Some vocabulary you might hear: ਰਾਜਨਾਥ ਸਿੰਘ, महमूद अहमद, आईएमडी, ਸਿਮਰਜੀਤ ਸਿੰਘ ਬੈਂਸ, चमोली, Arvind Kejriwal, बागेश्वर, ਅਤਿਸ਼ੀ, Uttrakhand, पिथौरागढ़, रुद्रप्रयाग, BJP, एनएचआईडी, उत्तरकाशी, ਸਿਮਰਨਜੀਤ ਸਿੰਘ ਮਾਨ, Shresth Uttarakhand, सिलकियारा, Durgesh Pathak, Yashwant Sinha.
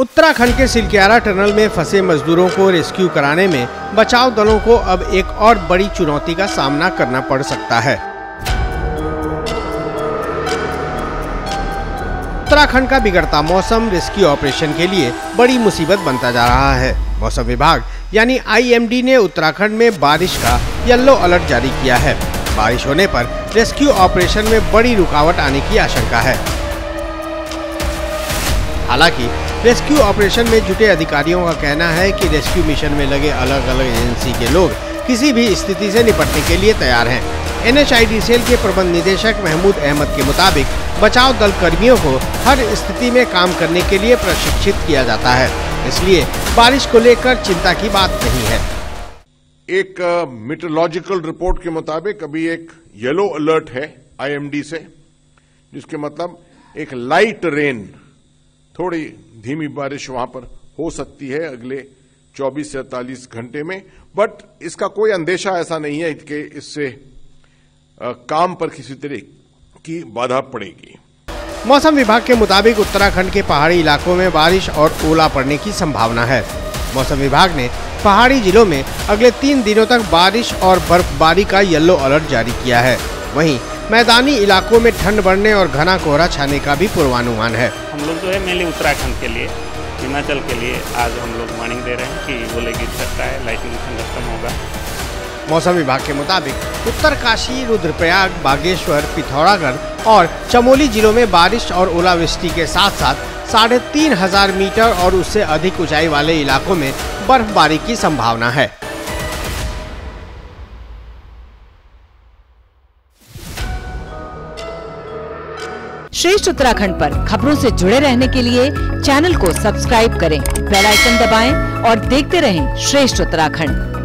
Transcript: उत्तराखंड के सिलकियारा टनल में फंसे मजदूरों को रेस्क्यू कराने में बचाव दलों को अब एक और बड़ी चुनौती का सामना करना पड़ सकता है। उत्तराखंड का बिगड़ता मौसम रेस्क्यू ऑपरेशन के लिए बड़ी मुसीबत बनता जा रहा है। मौसम विभाग यानी आईएमडी ने उत्तराखंड में बारिश का येलो अलर्ट जारी किया है। बारिश होने पर रेस्क्यू ऑपरेशन में बड़ी रुकावट आने की आशंका है। हालांकि रेस्क्यू ऑपरेशन में जुटे अधिकारियों का कहना है कि रेस्क्यू मिशन में लगे अलग अलग एजेंसी के लोग किसी भी स्थिति से निपटने के लिए तैयार हैं। एनएचआईडी सेल के प्रबंध निदेशक महमूद अहमद के मुताबिक बचाव दल कर्मियों को हर स्थिति में काम करने के लिए प्रशिक्षित किया जाता है, इसलिए बारिश को लेकर चिंता की बात नहीं है। एक मेट्रोलॉजिकल रिपोर्ट के मुताबिक अभी एक येलो अलर्ट है आईएमडी से, जिसके मतलब एक लाइट रेन, थोड़ी धीमी बारिश वहां पर हो सकती है अगले 24 से 48 घंटे में। बट इसका कोई अंदेशा ऐसा नहीं है कि इससे काम पर किसी तरह की बाधा पड़ेगी। मौसम विभाग के मुताबिक उत्तराखंड के पहाड़ी इलाकों में बारिश और ओला पड़ने की संभावना है। मौसम विभाग ने पहाड़ी जिलों में अगले 3 दिनों तक बारिश और बर्फबारी का येलो अलर्ट जारी किया है। वहीं मैदानी इलाकों में ठंड बढ़ने और घना कोहरा छाने का भी पूर्वानुमान है। हम लोग जो है मेनली उत्तराखंड के लिए, हिमाचल के लिए आज हम लोग वार्निंग दे रहे हैं कि ओले गिर सकता है, लाइटनिंग थंडरस्टॉर्म होगा। मौसम विभाग के मुताबिक उत्तरकाशी, रुद्रप्रयाग, बागेश्वर, पिथौरागढ़ और चमोली जिलों में बारिश और ओलावृष्टि के साथ साथ 3500 मीटर और उससे अधिक ऊंचाई वाले इलाकों में बर्फबारी की संभावना है। श्रेष्ठ उत्तराखंड पर खबरों से जुड़े रहने के लिए चैनल को सब्सक्राइब करें, बेल आइकन दबाएं और देखते रहें श्रेष्ठ उत्तराखंड।